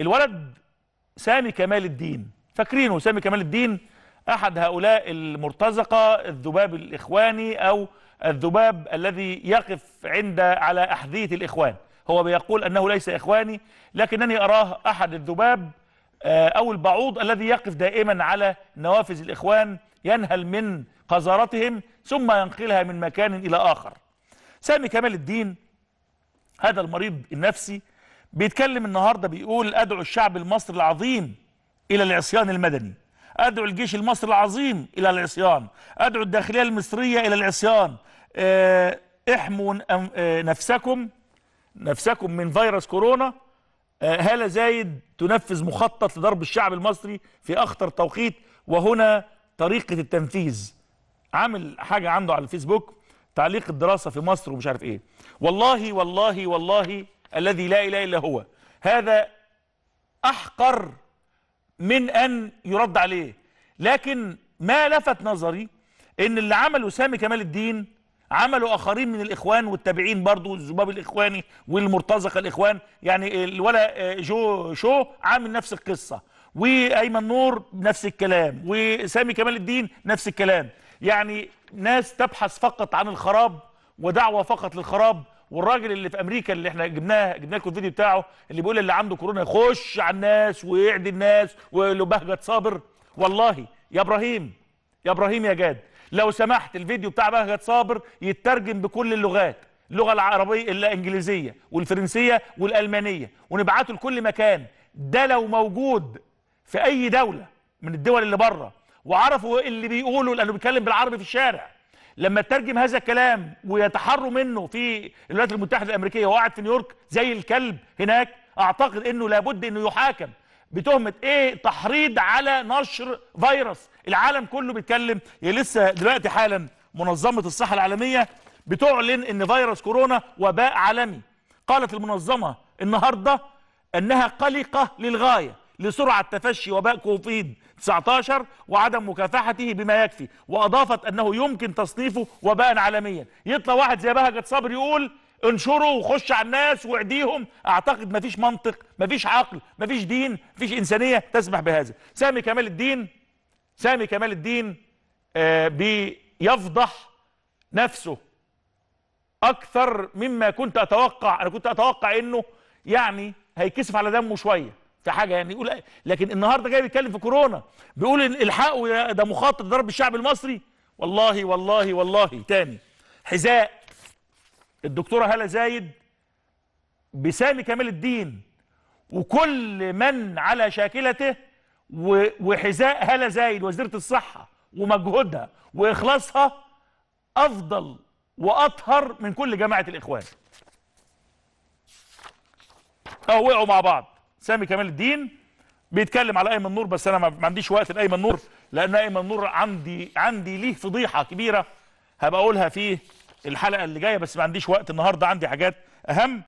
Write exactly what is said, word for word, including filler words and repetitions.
الولد سامي كمال الدين، فاكرينه سامي كمال الدين احد هؤلاء المرتزقه، الذباب الاخواني او الذباب الذي يقف عند على احذيه الاخوان. هو بيقول انه ليس اخواني، لكنني اراه احد الذباب او البعوض الذي يقف دائما على نوافذ الاخوان، ينهل من قذارتهم ثم ينقلها من مكان الى اخر. سامي كمال الدين هذا المريض النفسي بيتكلم النهارده بيقول: ادعو الشعب المصري العظيم الى العصيان المدني، ادعو الجيش المصري العظيم الى العصيان، ادعو الداخليه المصريه الى العصيان، أه احموا نفسكم نفسكم من فيروس كورونا. أه هالة زايد تنفذ مخطط لضرب الشعب المصري في اخطر توقيت، وهنا طريقه التنفيذ. عامل حاجه عنده على الفيسبوك تعليق الدراسه في مصر ومش عارف ايه. والله والله والله الذي لا اله الا هو، هذا احقر من ان يرد عليه. لكن ما لفت نظري ان اللي عمله سامي كمال الدين عمله اخرين من الاخوان والتابعين برضه والذباب الاخواني والمرتزقه الاخوان. يعني الولا جو شو عامل نفس القصه، وايمن نور نفس الكلام، وسامي كمال الدين نفس الكلام. يعني ناس تبحث فقط عن الخراب ودعوه فقط للخراب. والراجل اللي في امريكا اللي احنا جبناه جبنا لكم الفيديو بتاعه اللي بيقول اللي عنده كورونا يخش على الناس ويعدي الناس ويقول له بهجت صابر. والله يا ابراهيم يا ابراهيم يا جاد لو سمحت، الفيديو بتاع بهجت صابر يترجم بكل اللغات، اللغه العربيه الانجليزيه والفرنسيه والالمانيه، ونبعته لكل مكان. ده لو موجود في اي دوله من الدول اللي بره وعرفوا اللي بيقولوا، لانه بيتكلم بالعربي في الشارع، لما ترجم هذا الكلام ويتحروا منه في الولايات المتحده الامريكيه وقعد في نيويورك زي الكلب هناك، اعتقد انه لابد انه يحاكم بتهمه ايه؟ تحريض على نشر فيروس. العالم كله بيتكلم، يا لسه دلوقتي حالا منظمه الصحه العالميه بتعلن ان فيروس كورونا وباء عالمي. قالت المنظمه النهارده انها قلقه للغايه لسرعة تفشي وباء كوفيد تسعة عشر وعدم مكافحته بما يكفي، وأضافت أنه يمكن تصنيفه وباء عالميا. يطلع واحد زي بهجت صابر يقول انشره وخش على الناس واعديهم. أعتقد مفيش منطق، مفيش عقل، مفيش دين، مفيش إنسانية تسمح بهذا. سامي كمال الدين سامي كمال الدين آه بيفضح نفسه أكثر مما كنت أتوقع. أنا كنت أتوقع أنه يعني هيكسف على دمه شوية في حاجه يعني يقول، لكن النهارده جاي بيتكلم في كورونا بيقول الحقوا ده مخطط ضرب الشعب المصري. والله والله والله تاني حذاء الدكتوره هالة زايد بسامي كمال الدين وكل من على شاكلته، وحذاء هالة زايد وزيره الصحه ومجهودها واخلاصها افضل واطهر من كل جماعه الاخوان. اهو وقعوا مع بعض. سامي كمال الدين بيتكلم على ايمن نور، بس انا ما عنديش وقت لايمن نور، لان ايمن نور عندي عندي ليه فضيحه كبيره هبقى اقولها في الحلقه اللي جايه، بس ما عنديش وقت النهارده، عندي حاجات اهم.